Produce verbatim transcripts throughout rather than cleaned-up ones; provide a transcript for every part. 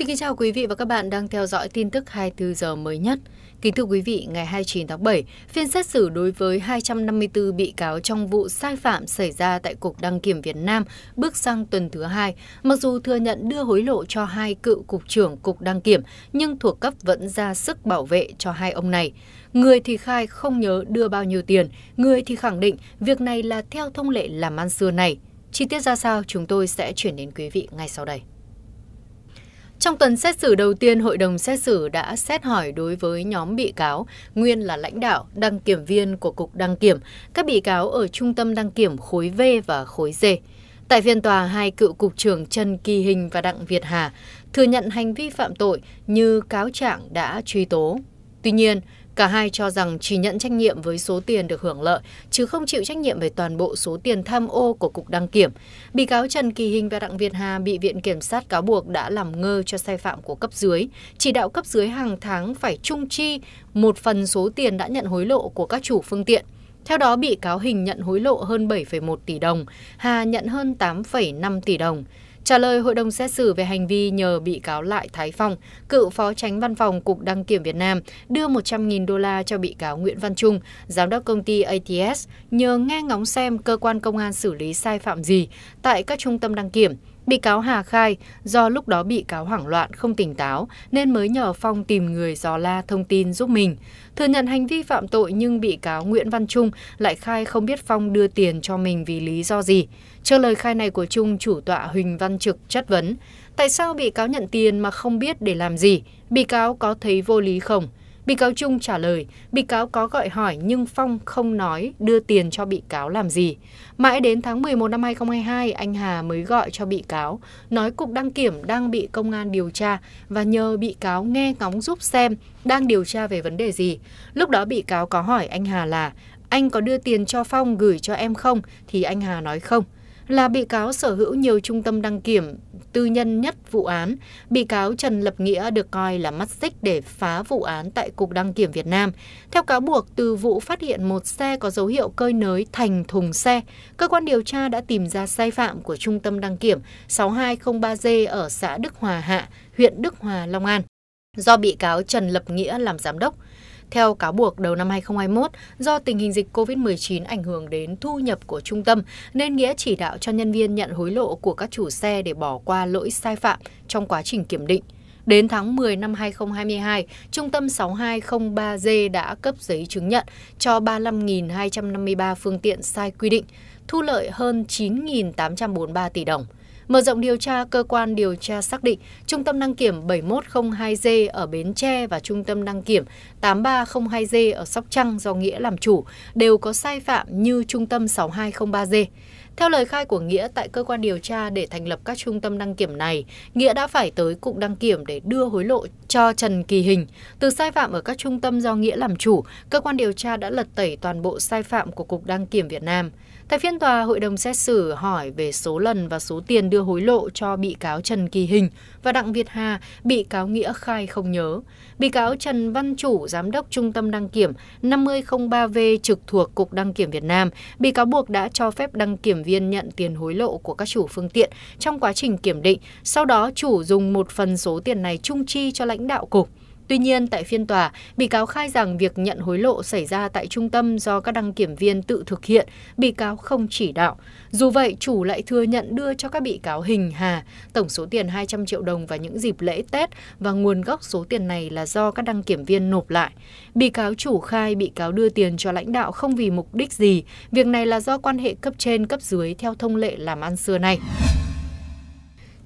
Xin kính chào quý vị và các bạn đang theo dõi tin tức hai mươi tư giờ mới nhất. Kính thưa quý vị, ngày hai mươi chín tháng bảy, phiên xét xử đối với hai trăm năm mươi tư bị cáo trong vụ sai phạm xảy ra tại Cục Đăng Kiểm Việt Nam bước sang tuần thứ hai. Mặc dù thừa nhận đưa hối lộ cho hai cựu cục trưởng Cục Đăng Kiểm, nhưng thuộc cấp vẫn ra sức bảo vệ cho hai ông này. Người thì khai không nhớ đưa bao nhiêu tiền, người thì khẳng định việc này là theo thông lệ làm ăn xưa này. Chi tiết ra sao chúng tôi sẽ chuyển đến quý vị ngay sau đây. Trong tuần xét xử đầu tiên, Hội đồng xét xử đã xét hỏi đối với nhóm bị cáo nguyên là lãnh đạo, đăng kiểm viên của Cục Đăng Kiểm, các bị cáo ở Trung tâm Đăng Kiểm khối V và khối D. Tại phiên tòa, hai cựu cục trưởng Trần Kỳ Hình và Đặng Việt Hà thừa nhận hành vi phạm tội như cáo trạng đã truy tố. Tuy nhiên, cả hai cho rằng chỉ nhận trách nhiệm với số tiền được hưởng lợi, chứ không chịu trách nhiệm về toàn bộ số tiền tham ô của Cục Đăng Kiểm. Bị cáo Trần Kỳ Hình và Đặng Việt Hà bị Viện Kiểm sát cáo buộc đã làm ngơ cho sai phạm của cấp dưới, chỉ đạo cấp dưới hàng tháng phải chung chi một phần số tiền đã nhận hối lộ của các chủ phương tiện. Theo đó, bị cáo Hình nhận hối lộ hơn bảy phẩy một tỷ đồng, Hà nhận hơn tám phẩy năm tỷ đồng. Trả lời hội đồng xét xử về hành vi nhờ bị cáo lại Thái Phong, cựu phó chánh văn phòng Cục Đăng Kiểm Việt Nam, đưa một trăm nghìn đô la cho bị cáo Nguyễn Văn Trung, giám đốc công ty A T S, nhờ nghe ngóng xem cơ quan công an xử lý sai phạm gì tại các trung tâm đăng kiểm. Bị cáo Hà khai do lúc đó bị cáo hoảng loạn, không tỉnh táo nên mới nhờ Phong tìm người dò la thông tin giúp mình. Thừa nhận hành vi phạm tội nhưng bị cáo Nguyễn Văn Trung lại khai không biết Phong đưa tiền cho mình vì lý do gì. Trước lời khai này của Trung, chủ tọa Huỳnh Văn Trực chất vấn. Tại sao bị cáo nhận tiền mà không biết để làm gì? Bị cáo có thấy vô lý không? Bị cáo Trung trả lời, bị cáo có gọi hỏi nhưng Phong không nói đưa tiền cho bị cáo làm gì. Mãi đến tháng mười một năm hai nghìn không trăm hai mươi hai, anh Hà mới gọi cho bị cáo, nói Cục Đăng Kiểm đang bị công an điều tra và nhờ bị cáo nghe ngóng giúp xem đang điều tra về vấn đề gì. Lúc đó bị cáo có hỏi anh Hà là, anh có đưa tiền cho Phong gửi cho em không? Thì anh Hà nói không. Là bị cáo sở hữu nhiều trung tâm đăng kiểm tư nhân nhất vụ án, bị cáo Trần Lập Nghĩa được coi là mắt xích để phá vụ án tại Cục Đăng Kiểm Việt Nam. Theo cáo buộc, từ vụ phát hiện một xe có dấu hiệu cơi nới thành thùng xe, cơ quan điều tra đã tìm ra sai phạm của trung tâm đăng kiểm sáu hai không ba G ở xã Đức Hòa Hạ, huyện Đức Hòa, Long An, do bị cáo Trần Lập Nghĩa làm giám đốc. Theo cáo buộc, đầu năm hai nghìn không trăm hai mươi mốt, do tình hình dịch Covid mười chín ảnh hưởng đến thu nhập của trung tâm, nên Nghĩa chỉ đạo cho nhân viên nhận hối lộ của các chủ xe để bỏ qua lỗi sai phạm trong quá trình kiểm định. Đến tháng mười năm hai nghìn không trăm hai mươi hai, trung tâm sáu hai không ba G đã cấp giấy chứng nhận cho ba mươi lăm nghìn hai trăm năm mươi ba phương tiện sai quy định, thu lợi hơn chín nghìn tám trăm bốn mươi ba tỷ đồng. Mở rộng điều tra, cơ quan điều tra xác định Trung tâm Đăng Kiểm bảy một không hai G ở Bến Tre và Trung tâm Đăng Kiểm tám ba không hai G ở Sóc Trăng do Nghĩa làm chủ đều có sai phạm như Trung tâm sáu hai không ba G. Theo lời khai của Nghĩa tại cơ quan điều tra, để thành lập các trung tâm đăng kiểm này, Nghĩa đã phải tới Cục Đăng Kiểm để đưa hối lộ cho Trần Kỳ Hình. Từ sai phạm ở các trung tâm do Nghĩa làm chủ, cơ quan điều tra đã lật tẩy toàn bộ sai phạm của Cục Đăng Kiểm Việt Nam. Tại phiên tòa, hội đồng xét xử hỏi về số lần và số tiền đưa hối lộ cho bị cáo Trần Kỳ Hình và Đặng Việt Hà, bị cáo Nghĩa khai không nhớ. Bị cáo Trần Văn Chủ, giám đốc trung tâm đăng kiểm năm không không ba V trực thuộc Cục Đăng Kiểm Việt Nam, bị cáo buộc đã cho phép đăng kiểm viên nhận tiền hối lộ của các chủ phương tiện trong quá trình kiểm định, sau đó chủ dùng một phần số tiền này chung chi cho lãnh đạo cục. Tuy nhiên, tại phiên tòa, bị cáo khai rằng việc nhận hối lộ xảy ra tại trung tâm do các đăng kiểm viên tự thực hiện, bị cáo không chỉ đạo. Dù vậy, chủ lại thừa nhận đưa cho các bị cáo Hình, Hà tổng số tiền hai trăm triệu đồng vào những dịp lễ Tết và nguồn gốc số tiền này là do các đăng kiểm viên nộp lại. Bị cáo Chủ khai bị cáo đưa tiền cho lãnh đạo không vì mục đích gì, việc này là do quan hệ cấp trên cấp dưới theo thông lệ làm ăn xưa nay.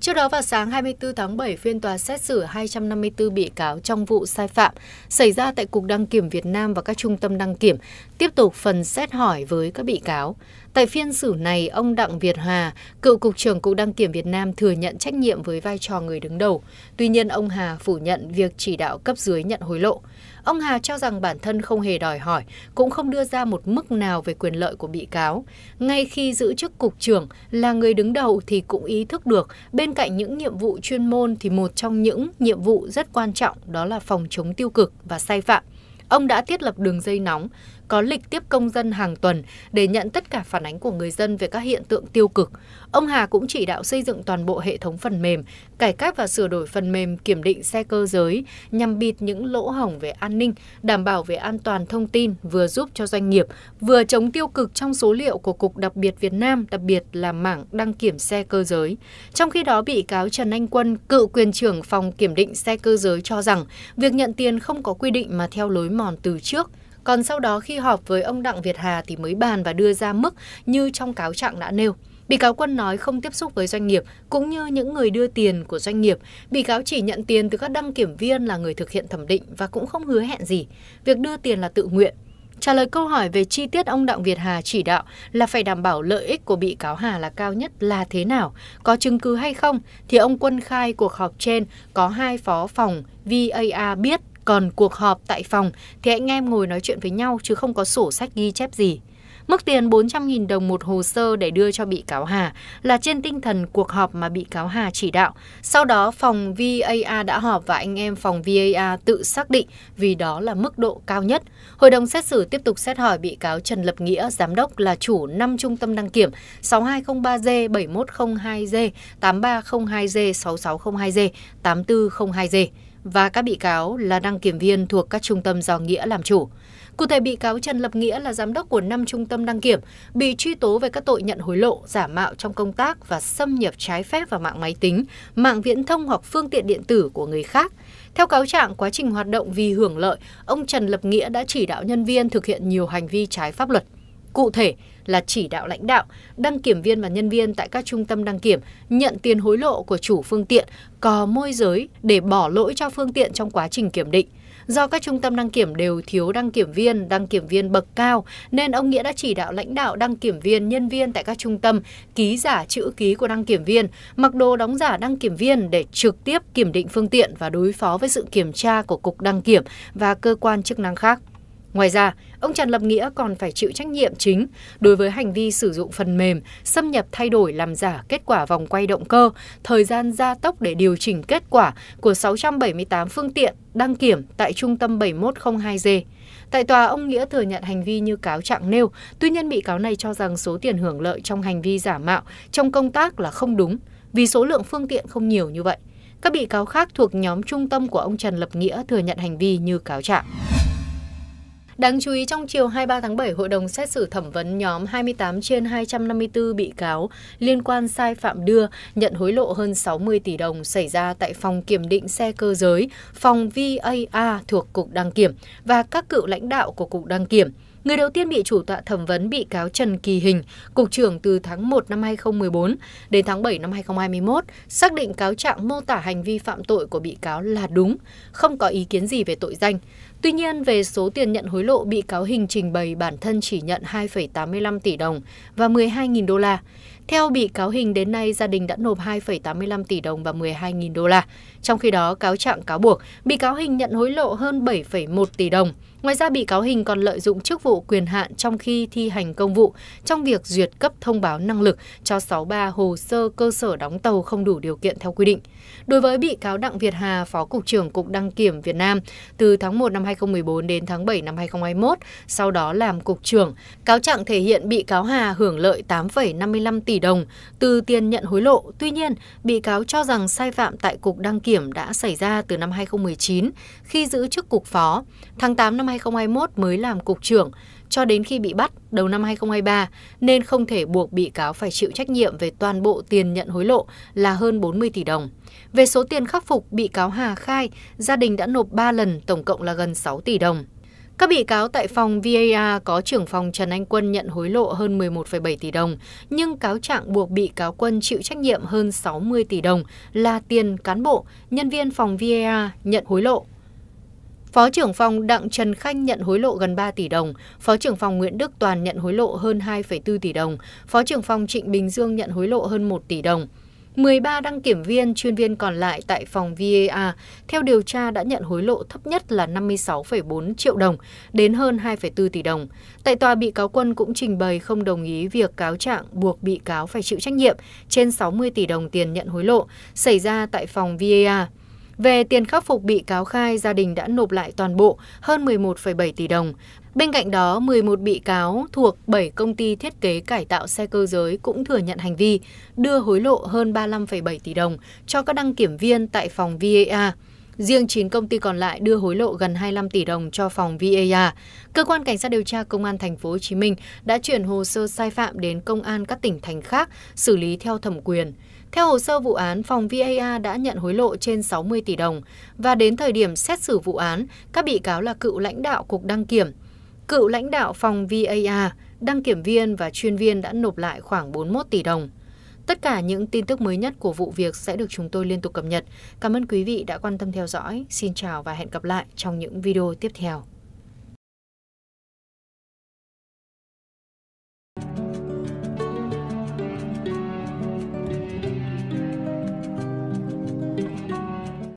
Trước đó vào sáng hai mươi tư tháng bảy, phiên tòa xét xử hai trăm năm mươi tư bị cáo trong vụ sai phạm xảy ra tại Cục Đăng Kiểm Việt Nam và các trung tâm đăng kiểm tiếp tục phần xét hỏi với các bị cáo. Tại phiên xử này, ông Đặng Việt Hà, cựu Cục trưởng Cục Đăng Kiểm Việt Nam thừa nhận trách nhiệm với vai trò người đứng đầu. Tuy nhiên, ông Hà phủ nhận việc chỉ đạo cấp dưới nhận hối lộ. Ông Hà cho rằng bản thân không hề đòi hỏi, cũng không đưa ra một mức nào về quyền lợi của bị cáo. Ngay khi giữ chức Cục trưởng là người đứng đầu thì cũng ý thức được, bên cạnh những nhiệm vụ chuyên môn thì một trong những nhiệm vụ rất quan trọng đó là phòng chống tiêu cực và sai phạm. Ông đã thiết lập đường dây nóng, có lịch tiếp công dân hàng tuần để nhận tất cả phản ánh của người dân về các hiện tượng tiêu cực. Ông Hà cũng chỉ đạo xây dựng toàn bộ hệ thống phần mềm, cải cách và sửa đổi phần mềm kiểm định xe cơ giới nhằm bịt những lỗ hổng về an ninh, đảm bảo về an toàn thông tin, vừa giúp cho doanh nghiệp, vừa chống tiêu cực trong số liệu của Cục Đặc biệt Việt Nam, đặc biệt là mảng đăng kiểm xe cơ giới. Trong khi đó, bị cáo Trần Anh Quân, cựu quyền trưởng phòng kiểm định xe cơ giới cho rằng việc nhận tiền không có quy định mà theo lối mòn từ trước. Còn sau đó khi họp với ông Đặng Việt Hà thì mới bàn và đưa ra mức như trong cáo trạng đã nêu. Bị cáo Quân nói không tiếp xúc với doanh nghiệp cũng như những người đưa tiền của doanh nghiệp. Bị cáo chỉ nhận tiền từ các đăng kiểm viên là người thực hiện thẩm định và cũng không hứa hẹn gì. Việc đưa tiền là tự nguyện. Trả lời câu hỏi về chi tiết ông Đặng Việt Hà chỉ đạo là phải đảm bảo lợi ích của bị cáo Hà là cao nhất là thế nào, có chứng cứ hay không, thì ông Quân khai cuộc họp trên có hai phó phòng vê a a biết, còn cuộc họp tại phòng thì anh em ngồi nói chuyện với nhau chứ không có sổ sách ghi chép gì. Mức tiền bốn trăm nghìn đồng một hồ sơ để đưa cho bị cáo Hà là trên tinh thần cuộc họp mà bị cáo Hà chỉ đạo. Sau đó phòng vê a a đã họp và anh em phòng vê a a tự xác định vì đó là mức độ cao nhất. Hội đồng xét xử tiếp tục xét hỏi bị cáo Trần Lập Nghĩa, giám đốc là chủ năm trung tâm đăng kiểm sáu hai không ba G, bảy một không hai G, tám ba không hai G, sáu sáu không hai G, tám bốn không hai G và các bị cáo là đăng kiểm viên thuộc các trung tâm do Nghĩa làm chủ. Cụ thể, bị cáo Trần Lập Nghĩa là giám đốc của năm trung tâm đăng kiểm, bị truy tố về các tội nhận hối lộ, giả mạo trong công tác và xâm nhập trái phép vào mạng máy tính, mạng viễn thông hoặc phương tiện điện tử của người khác. Theo cáo trạng, quá trình hoạt động vì hưởng lợi, ông Trần Lập Nghĩa đã chỉ đạo nhân viên thực hiện nhiều hành vi trái pháp luật. Cụ thể là chỉ đạo lãnh đạo, đăng kiểm viên và nhân viên tại các trung tâm đăng kiểm nhận tiền hối lộ của chủ phương tiện, cò môi giới để bỏ lỗi cho phương tiện trong quá trình kiểm định. Do các trung tâm đăng kiểm đều thiếu đăng kiểm viên, đăng kiểm viên bậc cao, nên ông Nghĩa đã chỉ đạo lãnh đạo, đăng kiểm viên, nhân viên tại các trung tâm ký giả chữ ký của đăng kiểm viên, mặc đồ đóng giả đăng kiểm viên để trực tiếp kiểm định phương tiện và đối phó với sự kiểm tra của Cục Đăng kiểm và cơ quan chức năng khác. Ngoài ra, ông Trần Lập Nghĩa còn phải chịu trách nhiệm chính đối với hành vi sử dụng phần mềm, xâm nhập thay đổi làm giả kết quả vòng quay động cơ, thời gian gia tốc để điều chỉnh kết quả của sáu trăm bảy mươi tám phương tiện đăng kiểm tại trung tâm bảy một không hai G. Tại tòa, ông Nghĩa thừa nhận hành vi như cáo trạng nêu, tuy nhiên bị cáo này cho rằng số tiền hưởng lợi trong hành vi giả mạo trong công tác là không đúng vì số lượng phương tiện không nhiều như vậy. Các bị cáo khác thuộc nhóm trung tâm của ông Trần Lập Nghĩa thừa nhận hành vi như cáo trạng. Đáng chú ý, trong chiều hai mươi ba tháng bảy, Hội đồng xét xử thẩm vấn nhóm hai mươi tám trên hai trăm năm mươi tư bị cáo liên quan sai phạm đưa, nhận hối lộ hơn sáu mươi tỷ đồng xảy ra tại phòng kiểm định xe cơ giới, phòng vê a a thuộc Cục Đăng kiểm và các cựu lãnh đạo của Cục Đăng kiểm. Người đầu tiên bị chủ tọa thẩm vấn bị cáo Trần Kỳ Hình, cục trưởng từ tháng một năm hai nghìn không trăm mười bốn đến tháng bảy năm hai nghìn không trăm hai mươi mốt, xác định cáo trạng mô tả hành vi phạm tội của bị cáo là đúng, không có ý kiến gì về tội danh. Tuy nhiên, về số tiền nhận hối lộ, bị cáo Hình trình bày bản thân chỉ nhận hai phẩy tám mươi lăm tỷ đồng và mười hai nghìn đô la. Theo bị cáo Hình, đến nay gia đình đã nộp hai phẩy tám mươi lăm tỷ đồng và mười hai nghìn đô la. Trong khi đó, cáo trạng cáo buộc bị cáo Hình nhận hối lộ hơn bảy phẩy một tỷ đồng. Ngoài ra, bị cáo Hình còn lợi dụng chức vụ quyền hạn trong khi thi hành công vụ trong việc duyệt cấp thông báo năng lực cho sáu mươi ba hồ sơ cơ sở đóng tàu không đủ điều kiện theo quy định. Đối với bị cáo Đặng Việt Hà, Phó Cục trưởng Cục Đăng kiểm Việt Nam, từ tháng một năm hai nghìn không trăm mười bốn đến tháng bảy năm hai nghìn không trăm hai mươi mốt, sau đó làm Cục trưởng, cáo trạng thể hiện bị cáo Hà hưởng lợi tám phẩy năm mươi lăm tỷ đồng từ tiền nhận hối lộ. Tuy nhiên, bị cáo cho rằng sai phạm tại Cục Đăng kiểm đã xảy ra từ năm hai nghìn không trăm mười chín khi giữ chức Cục Phó, tháng tám năm hai nghìn không trăm hai mươi mốt mới làm Cục trưởng, cho đến khi bị bắt đầu năm hai nghìn không trăm hai mươi ba, nên không thể buộc bị cáo phải chịu trách nhiệm về toàn bộ tiền nhận hối lộ là hơn bốn mươi tỷ đồng. Về số tiền khắc phục, bị cáo Hà khai gia đình đã nộp ba lần, tổng cộng là gần sáu tỷ đồng. Các bị cáo tại phòng vê a a có trưởng phòng Trần Anh Quân nhận hối lộ hơn mười một phẩy bảy tỷ đồng, nhưng cáo trạng buộc bị cáo Quân chịu trách nhiệm hơn sáu mươi tỷ đồng là tiền cán bộ, nhân viên phòng vê a a nhận hối lộ. Phó trưởng phòng Đặng Trần Khanh nhận hối lộ gần ba tỷ đồng, Phó trưởng phòng Nguyễn Đức Toàn nhận hối lộ hơn hai phẩy bốn tỷ đồng, Phó trưởng phòng Trịnh Bình Dương nhận hối lộ hơn một tỷ đồng. mười ba đăng kiểm viên chuyên viên còn lại tại phòng vê a a theo điều tra đã nhận hối lộ thấp nhất là năm mươi sáu phẩy bốn triệu đồng đến hơn hai phẩy bốn tỷ đồng. Tại tòa, bị cáo Quân cũng trình bày không đồng ý việc cáo trạng buộc bị cáo phải chịu trách nhiệm trên sáu mươi tỷ đồng tiền nhận hối lộ xảy ra tại phòng vê a a. Về tiền khắc phục, bị cáo khai gia đình đã nộp lại toàn bộ hơn mười một phẩy bảy tỷ đồng. Bên cạnh đó, mười một bị cáo thuộc bảy công ty thiết kế cải tạo xe cơ giới cũng thừa nhận hành vi đưa hối lộ hơn ba mươi lăm phẩy bảy tỷ đồng cho các đăng kiểm viên tại phòng vê a. Riêng chín công ty còn lại đưa hối lộ gần hai mươi lăm tỷ đồng cho phòng vê a. Cơ quan Cảnh sát điều tra Công an thành phố Hồ Chí Minh đã chuyển hồ sơ sai phạm đến công an các tỉnh thành khác xử lý theo thẩm quyền. Theo hồ sơ vụ án, phòng vê a đã nhận hối lộ trên sáu mươi tỷ đồng và đến thời điểm xét xử vụ án, các bị cáo là cựu lãnh đạo Cục Đăng Kiểm, cựu lãnh đạo phòng vê a, đăng kiểm viên và chuyên viên đã nộp lại khoảng bốn mươi mốt tỷ đồng. Tất cả những tin tức mới nhất của vụ việc sẽ được chúng tôi liên tục cập nhật. Cảm ơn quý vị đã quan tâm theo dõi. Xin chào và hẹn gặp lại trong những video tiếp theo.